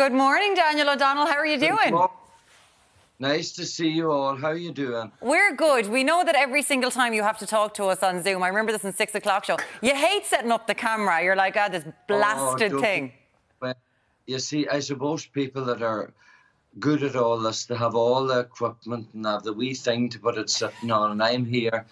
Good morning, Daniel O'Donnell. How are you doing? Nice to see you all. How are you doing? We're good. We know that every single time you have to talk to us on Zoom, I remember this in 6 o'clock show, you hate setting up the camera. You're like, ah, this blasted thing. Well, you see, I suppose people that are good at all this, they have all the equipment and have the wee thing to put it sitting on, and I'm here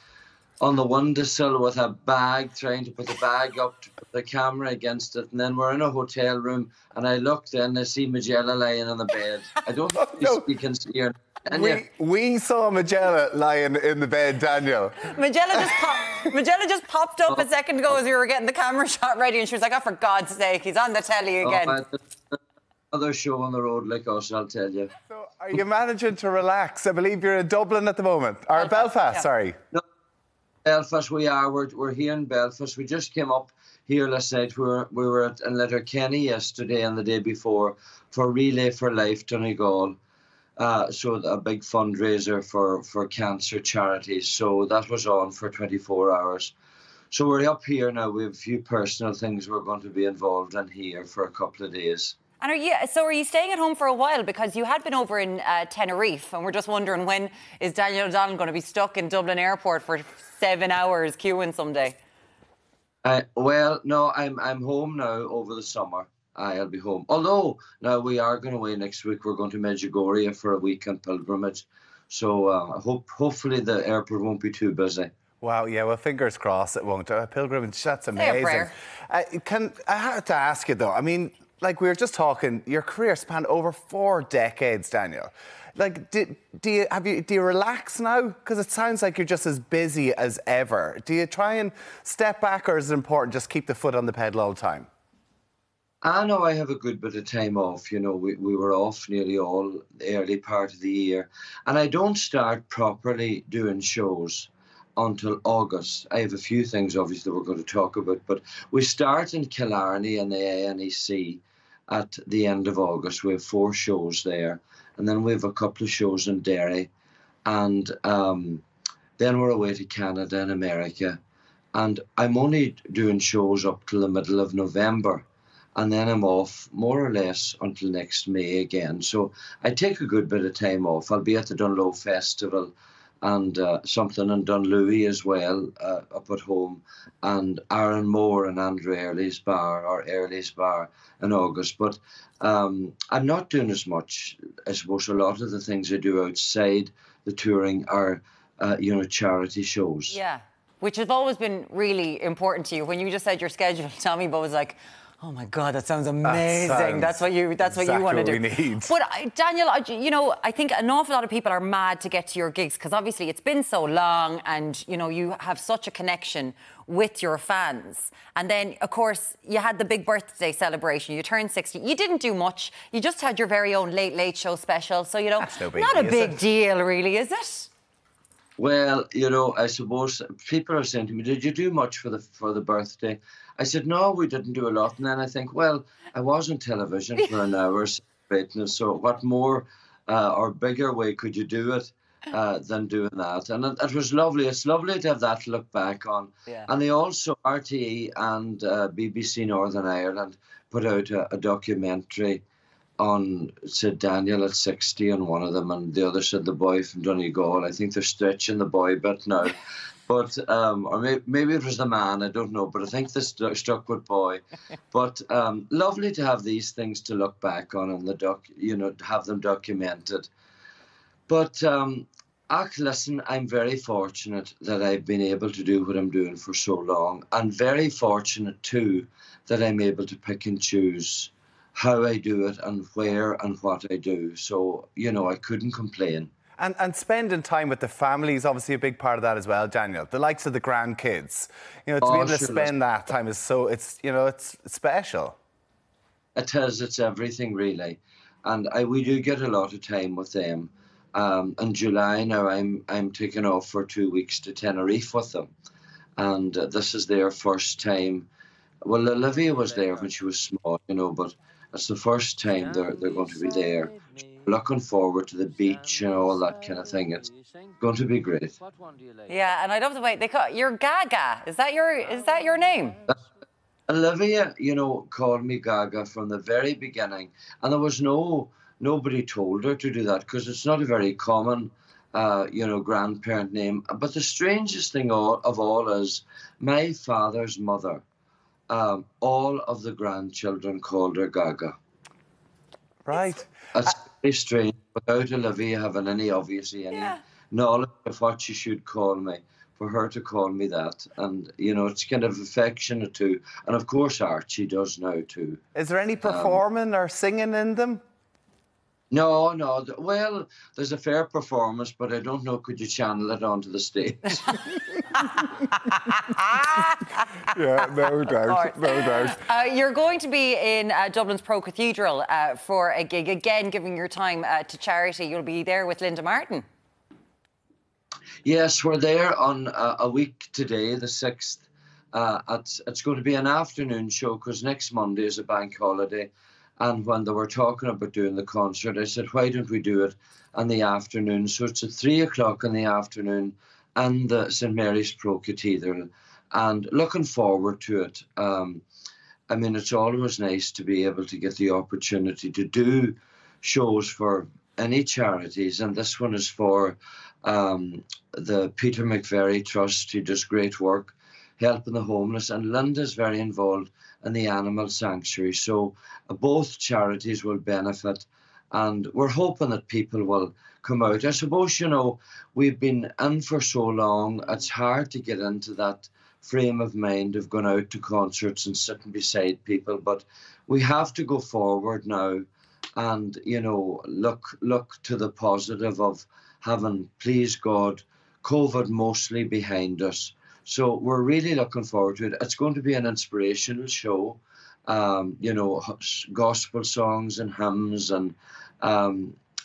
on the windowsill with a bag, trying to put the bag up to put the camera against it, and then we're in a hotel room, and I looked in, I see Majella lying on the bed. I don't think you can see her. We saw Majella lying in the bed, Daniel. Majella just popped up a second ago as we were getting the camera shot ready, and she was like, oh, for God's sake, he's on the telly again. Another show on the road like us, I'll tell you. So, are you managing to relax? I believe you're in Dublin at the moment. Or Belfast, yeah. Sorry. No. Belfast, we are. We're here in Belfast. We just came up here last night. We were in Letterkenny yesterday and the day before for Relay for Life Donegal. So a big fundraiser for cancer charities. So that was on for 24 hours. So we're up here now. We have a few personal things we're going to be involved in here for a couple of days. And are you staying at home for a while? Because you had been over in Tenerife, and we're just wondering, when is Daniel O'Donnell going to be stuck in Dublin Airport for 7 hours queuing someday? Well, no, I'm home now over the summer. I'll be home. Although, now we are going away next week. We're going to Medjugorje for a weekend pilgrimage. So hopefully the airport won't be too busy. Wow, yeah, well, fingers crossed it won't. Pilgrimage, that's amazing. I have to ask you, though, I mean, like we were just talking, your career spanned over 4 decades, Daniel. Like, do you relax now? Because it sounds like you're just as busy as ever. Do you try and step back, or is it important just keep the foot on the pedal all the time? I know I have a good bit of time off. You know, we were off nearly all the early part of the year. And I don't start properly doing shows until August. I have a few things, obviously, we're going to talk about, but we start in Killarney and the ANEC at the end of August. We have 4 shows there, and then we have a couple of shows in Derry, and then we're away to Canada and America. And I'm only doing shows up till the middle of November, and then I'm off more or less until next May again. So I take a good bit of time off. I'll be at the Dunlop Festival and something in Dunlouis as well, up at home, and Aaron Moore and Andrew Early's bar, or Early's bar, in August. But I'm not doing as much. I suppose a lot of the things I do outside the touring are, you know, charity shows. Yeah, which has always been really important to you. When you just said your schedule, Tommy Bo was like, oh my God, that sounds amazing. That's exactly what you want to do. But Daniel, you know, I think an awful lot of people are mad to get to your gigs because obviously it's been so long, and you know you have such a connection with your fans. And then, of course, you had the big birthday celebration. You turned 60. You didn't do much. You just had your very own Late Late Show special. So you know, not a big deal, really, is it? Well, you know, I suppose people are saying to me, did you do much for the birthday? I said, no, we didn't do a lot. And then I think, well, I was on television for an hour celebrating, so what more or bigger way could you do it than doing that? And it was lovely. It's lovely to have that to look back on. Yeah. And they also, RTE and BBC Northern Ireland put out a documentary on, said Daniel at 60 on one of them, and the other said the boy from Donegal. I think they're stretching the boy bit now. But or maybe it was the man, I don't know, but I think this stuck with boy. But lovely to have these things to look back on and you know, have them documented. But listen, I'm very fortunate that I've been able to do what I'm doing for so long, and very fortunate too that I'm able to pick and choose how I do it and where and what I do. So, you know, I couldn't complain. And spending time with the family is obviously a big part of that as well, Daniel. The likes of the grandkids. You know, to be able to spend that time is so, you know, it's special. It is, it's everything really. And we do get a lot of time with them. In July now, I'm taking off for 2 weeks to Tenerife with them. And this is their first time. Well, Olivia was there when she was small, you know, but it's the first time they're going to be there. Looking forward to the beach and all that kind of thing. It's going to be great. Yeah, and I love the way they call it, you're Gaga. Is that your name? That's, Olivia, you know, called me Gaga from the very beginning, and there was nobody told her to do that, because it's not a very common, you know, grandparent name. But the strangest thing of all is my father's mother, all of the grandchildren called her Gaga. Right. It's very strange, without Olivia having any, obviously, any knowledge of what she should call me, for her to call me that. And, you know, it's kind of affectionate too. And, of course, Archie does now too. Is there any performing or singing in them? No, no. Well, there's a fair performance, but I don't know, could you channel it onto the stage? Yeah, no doubt, no doubt. You're going to be in Dublin's Pro Cathedral for a gig, again, giving your time to charity. You'll be there with Linda Martin. Yes, we're there on a week today, the 6th. It's going to be an afternoon show, because next Monday is a bank holiday. And when they were talking about doing the concert, I said, why don't we do it in the afternoon? So it's at 3 o'clock in the afternoon and the St. Mary's Pro Cathedral. And looking forward to it. I mean, it's always nice to be able to get the opportunity to do shows for any charities. And this one is for the Peter McVerry Trust, who does great work helping the homeless. And Linda's very involved in the animal sanctuary. So both charities will benefit, and we're hoping that people will come out. I suppose, you know, we've been in for so long, it's hard to get into that frame of mind of going out to concerts and sitting beside people, but we have to go forward now and, you know, look to the positive of having, please God, COVID mostly behind us. So we're really looking forward to it. It's going to be an inspirational show, you know, gospel songs and hymns, and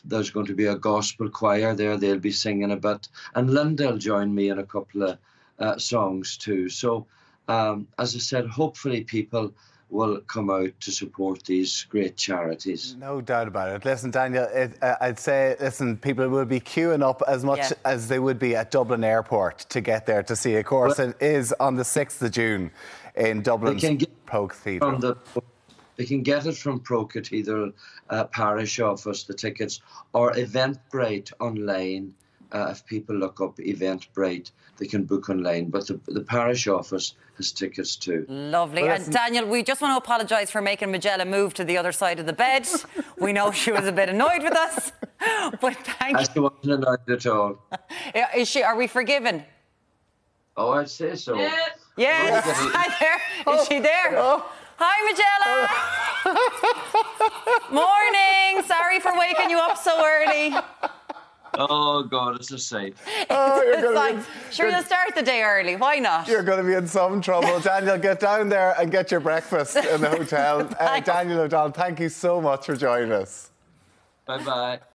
there's going to be a gospel choir there. They'll be singing a bit, and Linda will join me in a couple of songs too. So, as I said, hopefully people will come out to support these great charities. No doubt about it. Listen, Daniel, I'd say, listen, people will be queuing up as much as they would be at Dublin Airport to get there to see a course. Well, it is on the 6th of June in Dublin's Pro Cathedral. They can get it from Pro Cathedral Parish Office, the tickets, or Eventbrite online. If people look up Eventbrite, they can book online. But the parish office has tickets too. Lovely. And Daniel, we just want to apologise for making Majella move to the other side of the bed. We know she was a bit annoyed with us, but thank you. She wasn't annoyed at all. Is she? Are we forgiven? Oh, I'd say so. Yes. Yes. Hi there. Is she there? Oh. Hi, Majella. Morning. Sorry for waking you up so early. Oh, God, it's a sight. Sure, you'll start the day early. Why not? You're going to be in some trouble. Daniel, get down there and get your breakfast in the hotel. Daniel O'Donnell, thank you so much for joining us. Bye-bye.